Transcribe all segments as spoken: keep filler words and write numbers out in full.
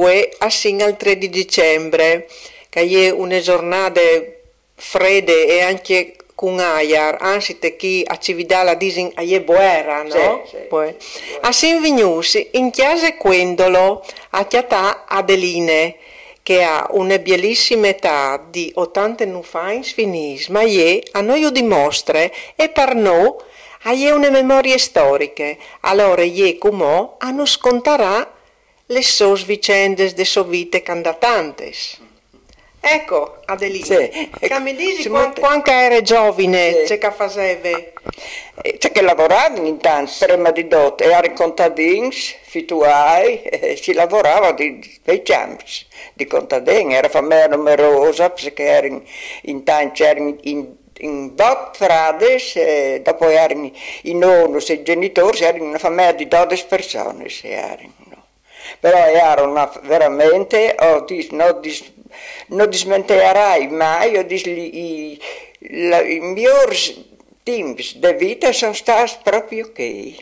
due a al tre di dicembre, che è una giornata fredda e anche con aia, anzi che a Cividale disin aie boera, no? Sì, sì, poi. Sì, sì. A Sinvignus, in chiesa Quendolo, a Chiatà Adeline, che ha una bellissima età di ottanta anni finis, ma è, a noi lo dimostra, e per noi ha una memoria storica. Allora, è come hanno scontarà le sue vicende de sua vita candatantes. Ecco, Adelina, sì, che mi dici quanto mette... era giovane, sì. Che faceva? C'è che lavorava intanto, prima di dote, era contadino, fituai, e si lavorava di vecchiami, di contadini, era famiglia numerosa, perché era in, intanto era in, in, in dot frade, e dopo erano i nonni e i genitori, erano una famiglia di dodici persone, erano, no? Però erano veramente, oh, dis, no, dis, non dismenterai mai, io dis, i, la, i migliori tempi di vita sono stati proprio che,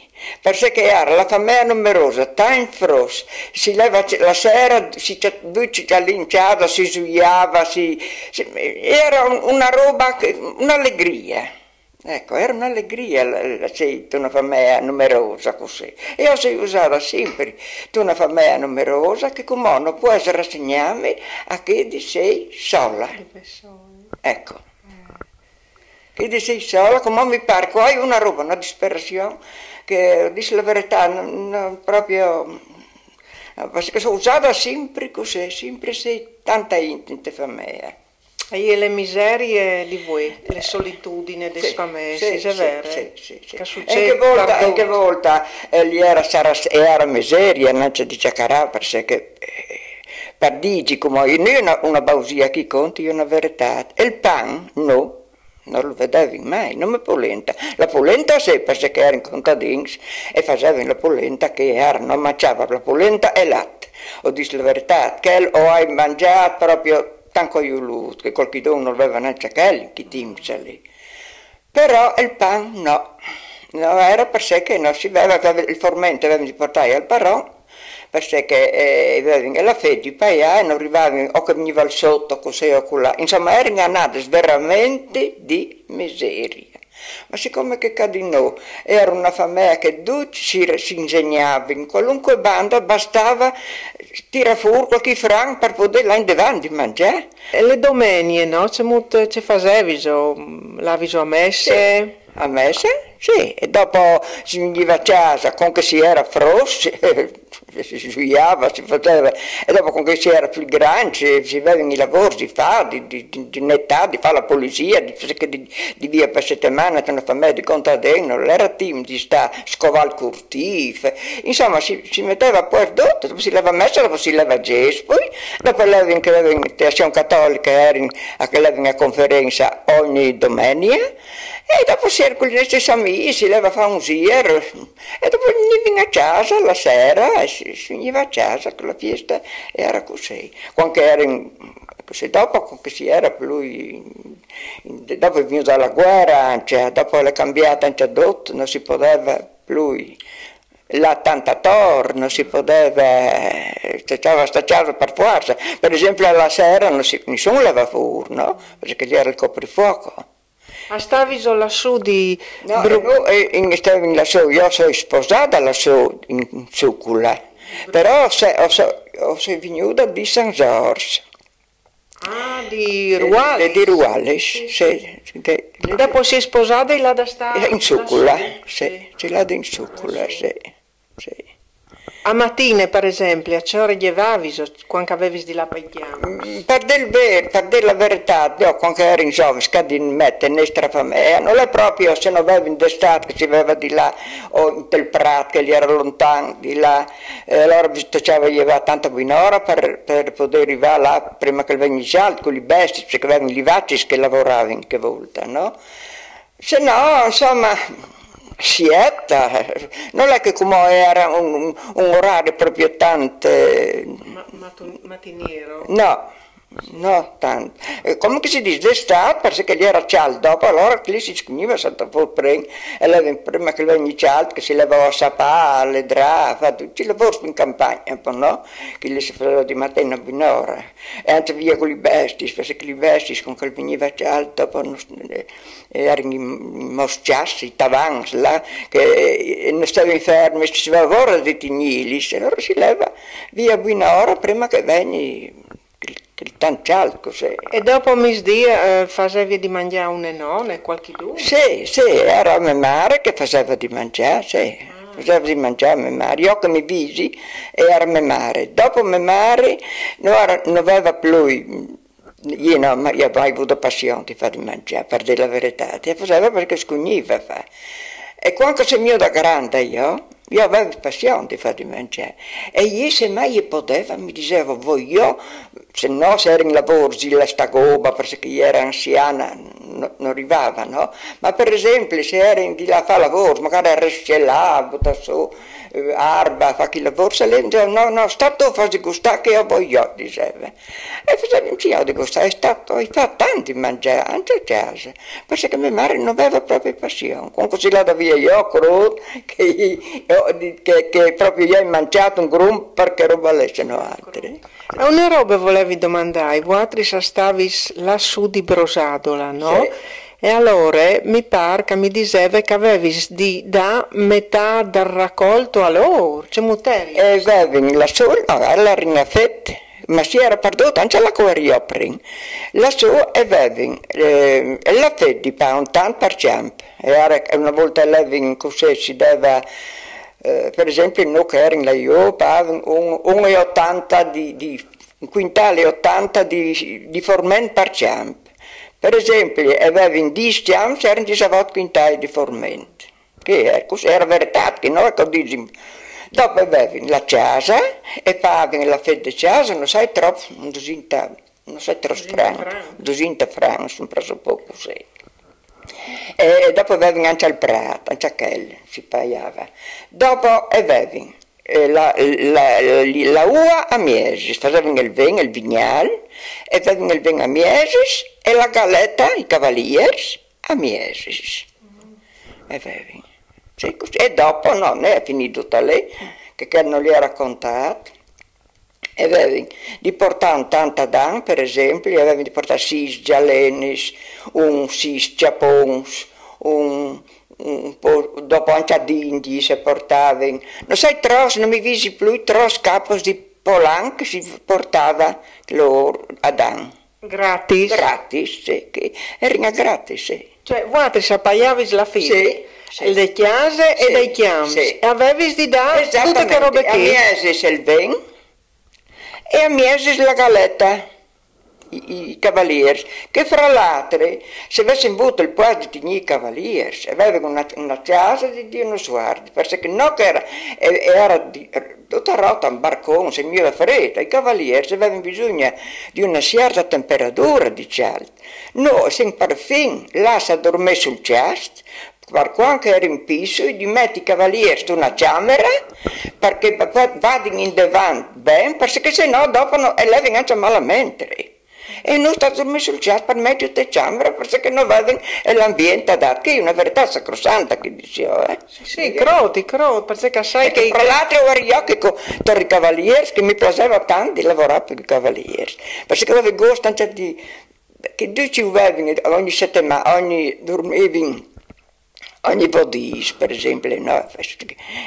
perché era la famiglia numerosa, tan fros, si leva la sera, si allinciava, si suiava, si, si, era una roba, un'allegria. Ecco, era un'allegria la una famiglia numerosa così. Io si usava sempre una famiglia numerosa che come non può essere rassegnata a che di sei sola. Ecco. Che di sei sola, come mi pare, qua è una roba, una disperazione che, dice la verità, non, non proprio... Perché si usava sempre così, sempre sei tanta intima famiglia. E le miserie di voi, le solitudini delle sì, famiglie, sì, è vero? Sì, sì, sì. Che succede? Anche volta, volta lì era, era miseria, non c'è di ciacarà, perché per dici come io, io una, una bausia che conti, io una verità. E il pan, no. Non lo vedevi mai, non mi polenta. La polenta sì, perché erano contadini e facevano la polenta che era, non mangiava la polenta e latte. Ho detto la verità, che ho hai mangiato proprio... Tanto io l'ho, che qualche dono non aveva neanche quelli, che timsa lì. Però il pan no, no era perché non si beveva, il formento avevano portato al parò, perché eh, avevano la fede per allà e non arrivavano o che veniva al sotto, così o colà. Insomma, erano andati veramente di miseria. Ma siccome che Cadino era una famiglia che si, si ingegnava, in qualunque banda bastava tirare fuori qualche franco per poterla in davanti mangiare. E le domeniche, no? Ci facevi l'avviso a messe? Sì. A messe? Sì. E dopo si veniva a casa, con che si era frosso, si suiava, si faceva, e dopo con che si era più grande, si vedevano i lavori, si fa, di, di, di, di netà, di fare la polizia, di, di, di via per settimana, c'è una famiglia di contadino, era team di sta, scovare il curtif, insomma si, si metteva poi dopo, dopo si leva messa, dopo si leva gespo, poi dopo levano che levano in azione cattolica, erano a che levano a conferenza ogni domenica, e dopo si era con gli stessi amici, si leva a fare un giro, e dopo venivano a casa la sera, si veniva a casa con la fiesta era così. Quando era in, così dopo, quando si era più in, in, dopo è venuta la guerra, cioè, dopo l'è cambiata anche dotto, non si poteva più l'attantatore, non si poteva stacciava stacciava per forza. Per esempio alla sera non si, nessuno leva fuori, no? Perché lì era il coprifuoco. Ma stavi lassù di... No, io stavi lassù, io sono sposata lassù in Sucula, però sono venuta di San Giorgio. Ah, di Ruales? Di Ruales, sì. Dopo sei sposata e là da stare? In Sucula, sì, sì, là in Sucula, sì, sì. A mattine, per esempio, a che ora arrivavi quando avevi di là per chiamare? Per dire la verità, io quando ero in giovane, che non mettevo nestra famiglia, non è proprio se non avevo in d'estate che si aveva di là, o in tel prato che era lontano di là, e allora bisognava arrivare tanto un'ora per, per poter arrivare là prima che venisse altro, con le bestie, perché avevano gli vacci che lavoravano che volta, no? Se no, insomma... Sietta, non è che come era un, un, un orario proprio tanto... Ma, matun, mattiniero? No, No, tanto. E comunque si dice d'estate, perché che gli era caldo, dopo allora lì si scriveva sotto il prima, e prima che venisse caldo, che si levava a sapare, le drava, tutti i lavori in campagna, poi no? Che lì si faceva di mattina a un'ora, e anche via con i bestis, perché i bestis con che veniva caldo, dopo erano i mosciassi, i tavans, là, che non stavano fermi, si levava di tignilis, e allora si leva via a un'ora prima che venisse. Tanto sì. E dopo misdì eh, faceva di mangiare un enone, qualche due? Sì, sì, era a mia madre che faceva di mangiare, sì, ah. faceva di mangiare a mia madre. Io che mi visi era mia madre. Dopo mia madre non, era, non aveva più, io non avevo avuto passione di fare di mangiare, per dire la verità, e faceva perché scugniva. Fa. E quando sono io da grande io, io avevo passione di fare di mangiare, e io se mai io poteva mi dicevo, voglio, se no se era in lavoro, la stagoba, perché io era anziana, no, non arrivava, no? Ma per esempio se era in di là a fare lavoro, magari era scelà, buttare su, eh, arba, fa che lavoro, se lei diceva, no, no, stato fa di gustare che io voglio, diceva. E faceva un ciao di gustare, è stato, hai fatto tanti mangiare, anche a casa, perché mia madre non aveva proprio passione, con così la da via io, crudo, che io, Che, che proprio gli hai mangiato un grum perché non valessero altri. A una roba volevi domandare, voi altri stavi lassù di Brosadola, no? Sì. E allora mi pare che mi diceva che avevi di da metà del raccolto a loro, c'è mutelli. E avevi lassù, no, era rinafetta, ma si era perduta anche la cuoria prima. Lassù avevi eh, la fetta per un tanto per ciampo. Una volta avevi così si deve... Uh, per esempio noi che ero in la Iopa avevamo un quintale e ottanta di, di formen per ciamp. Per esempio avevamo dieci ciamp, erano diciotto quintali di forment, che era, era verità, che noi diciamo. Dopo avevamo la casa e poi la fede casa, non sai troppo, non si sai troppo franco, non si franco, sono preso poco, sì. E, e dopo avevi anche il prato, anche quello si pagava. Dopo avevi la, la, la, la uva a mesi, facevano il vino, il vignale, e avevano il vino a mesi e la galetta, i cavalieri, a mesi. Mm-hmm. Cioè, e dopo no, non è finito tutta lì, che, che non gli era contato. E avevi di portare un tantadan, per esempio, avevi di portare sis gialenis, un sis ciapons, un, un po', dopo anche d'indi se portavi. Non sai tros, non mi visi più, tros capos di polan che si portava loro a Dan. Gratis? Gratis, sì, che era gratis, sì. Cioè, guarda, se pagavi la fine? Sì. Sì. Le chiase sì. E dei chiamsi. Sì. E avevi di dare tutte che robe che... Esattamente, a il vin. E a mesi la galetta, i, i cavalieri, che fra l'altro, se avessimo avuto il posto di i cavalieri, avevano una, una casa di Dio Suardi, perché no che era, era di, tutta rotta un barcone, se mi era fredda, i cavalieri avevano bisogno di una certa temperatura di cialdo. Noi, se perfino là si addormeva sul ciasto, quando era in piso, gli metti i cavalieri in una camera perché vadano in davanti bene, perché se no dopo non levano anche malamente. E non sta dormendo sul ciasto per mettere in camera perché non vadano l'ambiente adatto, che è una verità sacrosanta che dicevo. Eh? Sì, sì, croti, croti, perché sai che... Tra l'altro ero io che con i cavalieri, che mi piaceva tanto lavorare con i cavalieri, perché avevo gusto anche di... che due ci avevano ogni settimana, ogni dormivano... Ogni bodis, per esempio, no,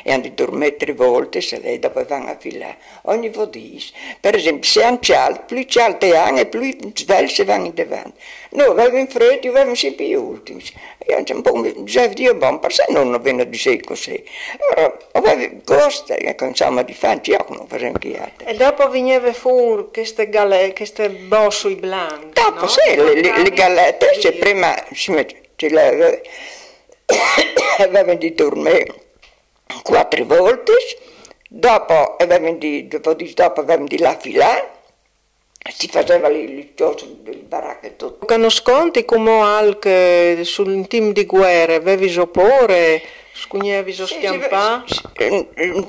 e hanno dormito tre volte, se lei dopo vanno a filare. Ogni bodis, per esempio, se hanno cialdo, più cialdo è anche, più sveglio se vanno in davanti. Noi avevamo in freddo, avevamo sempre gli ultimi. Io ho un po' dicevo, Dio buono, perché non avevano di sé così. Allora, avevo costa, insomma, di fanci, io non facevo che altro. E dopo veniva fuori queste galette, queste bossoi bianche, dopo, no? Sì, le, le, le galette, se prima si metteva... avevano di dormire quattro volte, dopo avevano di, dopo di, dopo avevano di là filare, si faceva il baracche tutto. Quando sconti come anche sul team di guerra, avevi sopore? Scugneviso sciampà?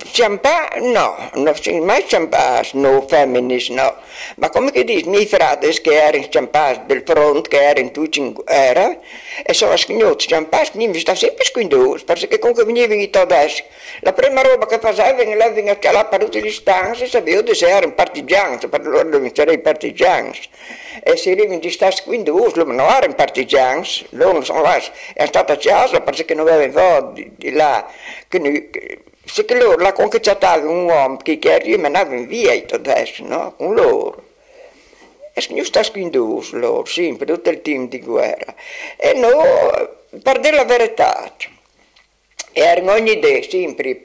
Sciampà no, non si mai sciampà, no femminis, no. Ma come che dici, miei fratelli che erano sciampà del front, che erano tutti in guerra, e sono scugnuti sciampà, non mi sta sempre scugnuti, perché comunque venivano tutti adesso. La prima roba che facevano, levano a scalare per tutti gli stanzi, sapevano che erano partigiani, per loro non c'erano i partigiani. E se arrivano di stare scugnuti, loro non erano partigiani, loro non sono stati a casa perché non avevano voglia. Là, che nu, se che loro la conquistavano un uomo che arriva e andava via adesso, no? Con loro. E non sta scritto loro, sempre, tutto il team di guerra. E noi, per dire la verità, erano ogni idea, sempre,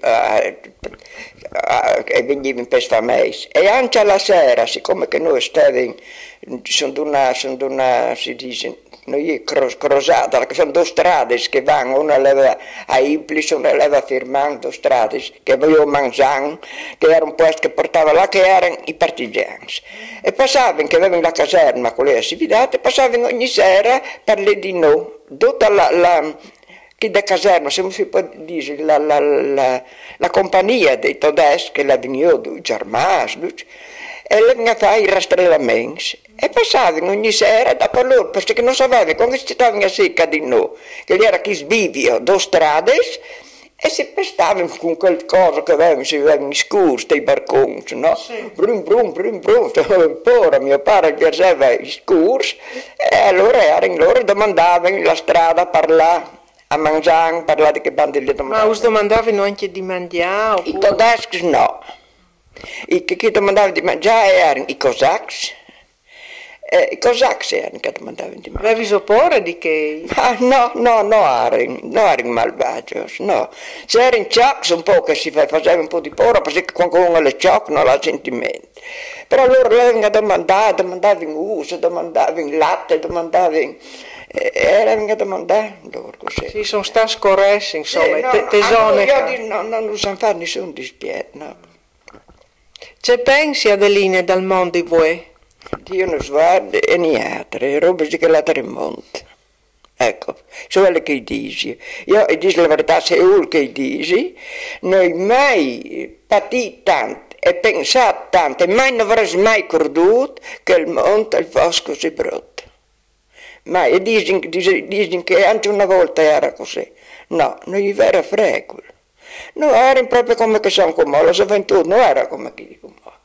e venivano per famiglia. E anche alla sera, siccome che noi stavamo, sono una, sono una, si dice, noi crosata, sono due strade che vanno, una leva a Iblis, una leva a Firman, due strade che voglio mangiare, che era un posto che portava là, che erano i partigiani. E passavano, che avevano la caserma con le cividate, passavano ogni sera per le di noi, tutta la, la, che da caserma, se non si può dire, la, la, la, la compagnia dei tedeschi, la vignodo, i germani, e levano a fare i rastrellamenti. E passavano ogni sera da per loro, perché non sapevano come si stavano a secca di noi, che era chi sbivio, due strade, e si pestavano con quel coso che avevano, si avevano scurso, i barconi, no? Sì. Brum, brum, brum, brum, ancora mio padre piaceva i scursi, e allora erano loro, domandavano la strada per là, a mangiare, parlare che bandi le domandavano. Ma us domandavano anche di mangiare? I tedeschi no. I che domandavano di mangiare erano i cosacchi. Eh, I cosacchi erano che domandavano di mangiare. Avevi paura di che? Ah, no, no, no, erano, non erano malvagi, no. C'erano ciocchi un po' che si faceva un po' di paura, perché qualcuno le ciocchi non la sentimento. Però loro venivano a domandare, domandavano uso, domandavano latte, domandavano... E erano a domandare loro così. Sì, sono stati scorressi, insomma, eh, no, tesone. No, no, non sanno fare nessun dispiacere, no. C'è pensi, Adelina, dal mondo di voi? Dio non sguarda e niente, robe che la tremonte. Ecco, sono quelle che dici. Io dico la verità, se uno che dici, non hai mai patito tanto e pensato tanto, e mai non avresti mai creduto che il mondo fosse così brutto. Ma e dicono, dicono che anche una volta era così. No, non gli era fregolo. Non era proprio come che sono con me, la gioventù non era come che dicono.